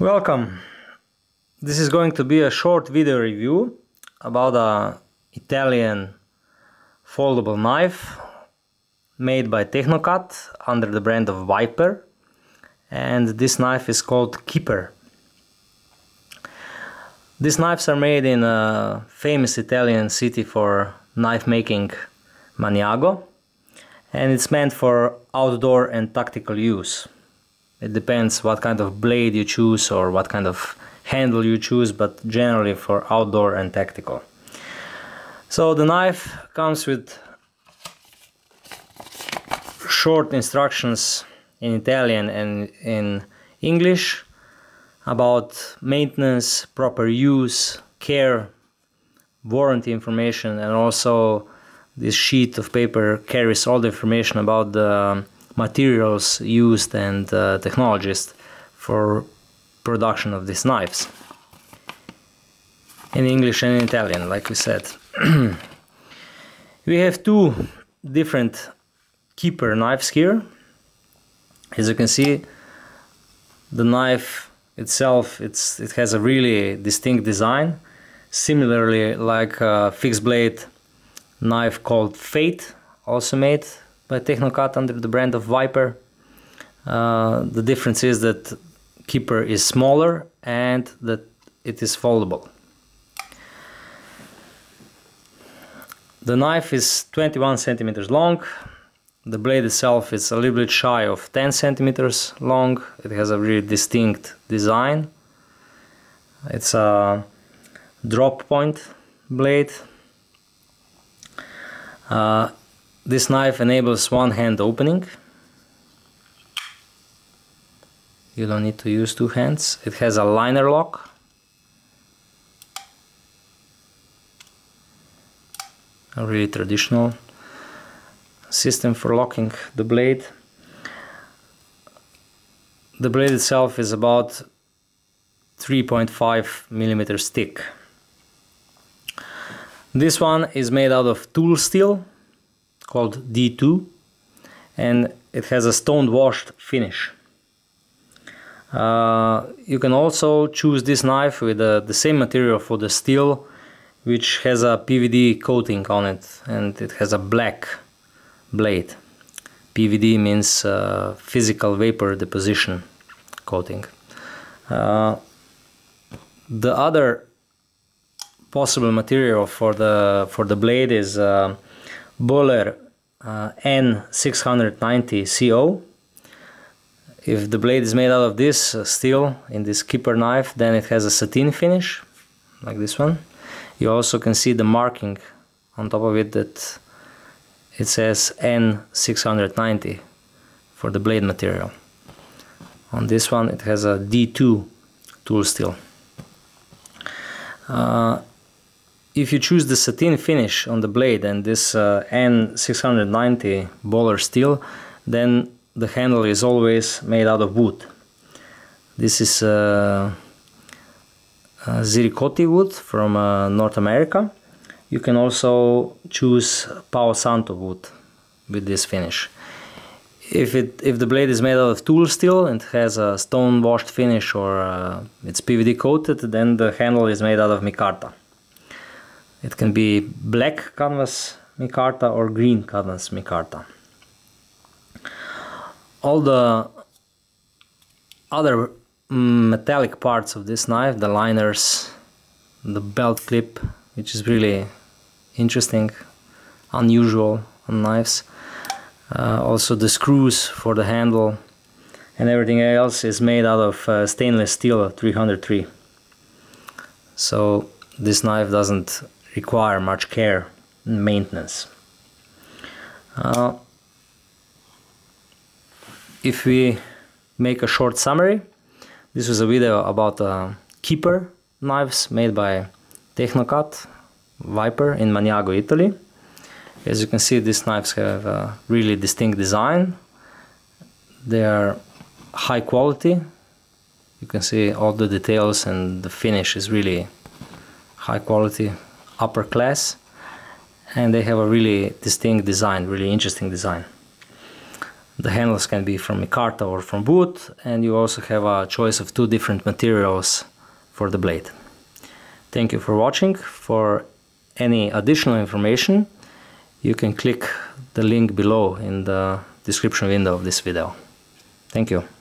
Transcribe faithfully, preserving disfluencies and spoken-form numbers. Welcome! This is going to be a short video review about an Italian foldable knife made by Tecnocut under the brand of Viper, and this knife is called Keeper. These knives are made in a famous Italian city for knife making, Maniago, and it's meant for outdoor and tactical use. It depends what kind of blade you choose or what kind of handle you choose, but generally for outdoor and tactical. So the knife comes with short instructions in Italian and in English about maintenance, proper use, care, warranty information, and also this sheet of paper carries all the information about the materials used and uh, technologies for production of these knives in English and in Italian, like we said. We have two different Keeper knives here. As you can see, the knife itself it's it has a really distinct design, similarly like a fixed blade knife called Fate, also made by Tecnocut under the brand of Viper. Uh, the difference is that Keeper is smaller and that it is foldable. The knife is twenty-one centimeters long. The blade itself is a little bit shy of ten centimeters long. It has a really distinct design. It's a drop point blade. Uh, This knife enables one hand opening. You don't need to use two hands. It has a liner lock. A really traditional system for locking the blade. The blade itself is about three point five millimeters thick. This one is made out of tool steel, called D two, and it has a stone washed finish. Uh, you can also choose this knife with uh, the same material for the steel, which has a P V D coating on it, and it has a black blade. P V D means uh, physical vapor deposition coating. Uh, the other possible material for the for the blade is uh, Böhler uh, N six ninety C O. If the blade is made out of this uh, steel in this Keeper knife, then it has a satin finish like this one. You also can see the marking on top of it that it says N six ninety for the blade material. On this one it has a D two tool steel. Uh, If you choose the satin finish on the blade and this uh, N six ninety Böhler steel, then the handle is always made out of wood. This is uh, Ziricote wood from uh, North America. You can also choose Pau Santo wood with this finish. If, it, if the blade is made out of tool steel and has a stone washed finish or uh, it's P V D coated, then the handle is made out of micarta. It can be black canvas micarta or green canvas micarta. All the other metallic parts of this knife, the liners, the belt clip, which is really interesting, unusual on knives, uh, also the screws for the handle, and everything else is made out of uh, stainless steel three hundred three. So this knife doesn't require much care and maintenance. Uh, if we make a short summary, this was a video about uh, Keeper knives made by Tecnocut Viper in Maniago, Italy. As you can see, these knives have a really distinct design. They are high quality. You can see all the details, and the finish is really high quality, upper class, and they have a really distinct design, really interesting design. the handles can be from micarta or from wood, and you also have a choice of two different materials for the blade. Thank you for watching. For any additional information, you can click the link below in the description window of this video. Thank you.